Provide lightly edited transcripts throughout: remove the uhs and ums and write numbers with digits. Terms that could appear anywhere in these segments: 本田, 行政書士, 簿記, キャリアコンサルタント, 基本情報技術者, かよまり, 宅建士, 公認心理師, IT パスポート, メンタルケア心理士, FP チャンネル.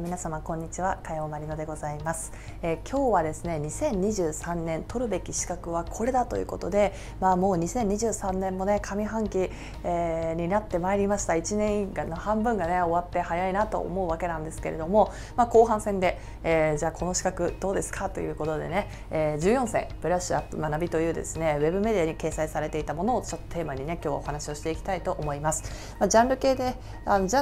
皆様こんにちは、かよまりのでございます。今日はですね、2023年取るべき資格はこれだということで、もう2023年もね上半期、になってまいりました。1年の半分がね終わって早いなと思うわけなんですけれども、後半戦で、じゃあこの資格どうですかということでね、14選ブラッシュアップ学びというですねウェブメディアに掲載されていたものをちょっとテーマにね今日はお話をしていきたいと思います。ジャ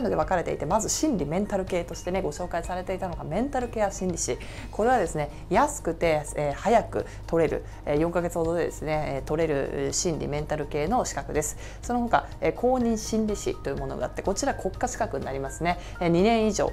ンルで分かれていて、まず心理メンタル系としてねご紹介されていたのがメンタルケア心理士。これはですね安くて、早く取れる、4ヶ月ほどでですね取れる心理メンタル系の資格です。その他、公認心理師というものがあって、こちら国家資格になりますね。2年以上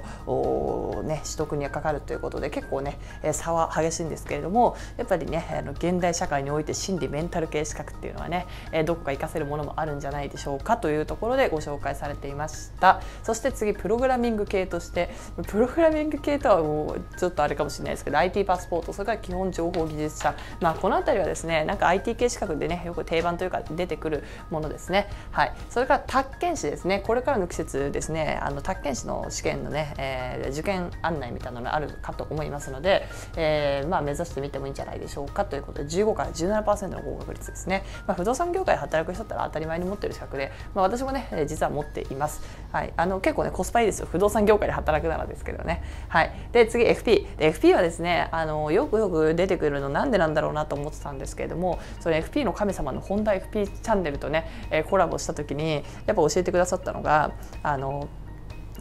ね取得にかかるということで、結構ね差は激しいんですけれども、やっぱりね現代社会において心理メンタル系資格っていうのはねどこか活かせるものもあるんじゃないでしょうかというところでご紹介されていました。そして次、プログラミング系として、プログラミング系とはもうちょっとあれかもしれないですけど、 IT パスポート、それから基本情報技術者、この辺りはですねなんか IT 系資格でねよく定番というか出てくるものですね。はい。それから宅建士ですね。これからの季節ですね、宅建士の試験のね、受験案内みたいなのがあるかと思いますので、目指してみてもいいんじゃないでしょうかということで、15から 17% の合格率ですね。不動産業界で働く人だったら当たり前に持ってる資格で、私もね実は持っています。はい。結構ねコスパいいですよ、不動産業界で働くならですけどね。はい。で次 FP で、 FP はですねよく出てくるのなんでなんだろうなと思ってたんですけれども、それ FP の神様の本田 FP チャンネルとねコラボした時にやっぱ教えてくださったのが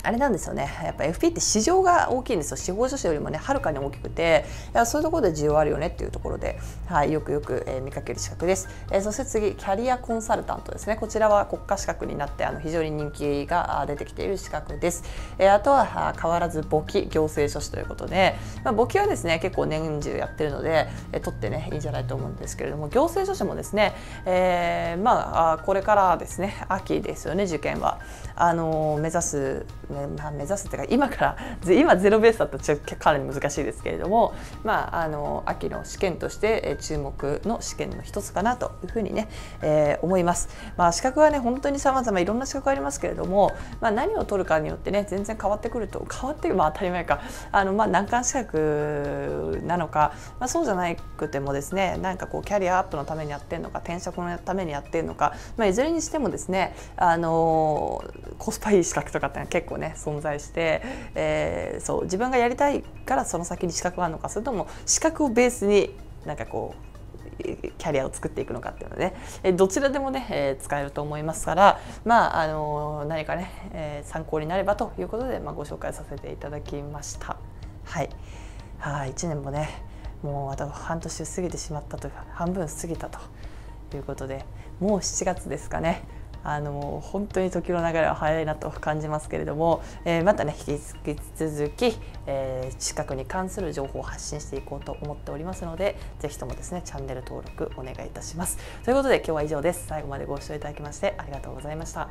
あれなんですよね。やっぱ FP って市場が大きいんですよ。司法書士よりもねはるかに大きくて、そういうところで需要あるよねっていうところで、はい、よく見かける資格です。そして次、キャリアコンサルタントですね。こちらは国家資格になって非常に人気が出てきている資格です。あとは変わらず簿記行政書士ということで、簿記はですね結構年中やってるので取ってねいいんじゃないと思うんですけれども、行政書士もですね、これからですね秋ですよね受験は、目指すというか今ゼロベースだとかなり難しいですけれども、秋の試験として注目の試験の一つかなというふうにね、思います。資格はね本当にさまざまいろんな資格ありますけれども、何を取るかによってね全然変わってくる、当たり前か、難関資格なのか、そうじゃなくてもですねなんかこうキャリアアップのためにやってるのか、転職のためにやってるのか、いずれにしてもですねコスパいい資格とかって結構ね存在して、そう自分がやりたいからその先に資格があるのか、それとも資格をベースになんかこうキャリアを作っていくのかっていうので、どちらでもね、使えると思いますから、何かね、参考になればということで、ご紹介させていただきました。はい。1年もねもうあと半年過ぎてしまったというか半分過ぎたということで、もう7月ですかね。本当に時の流れは早いなと感じますけれども、またね引き続き、資格に関する情報を発信していこうと思っておりますので、ぜひともですねチャンネル登録お願いいたします。ということで今日は以上です。最後までご視聴いただきましてありがとうございました。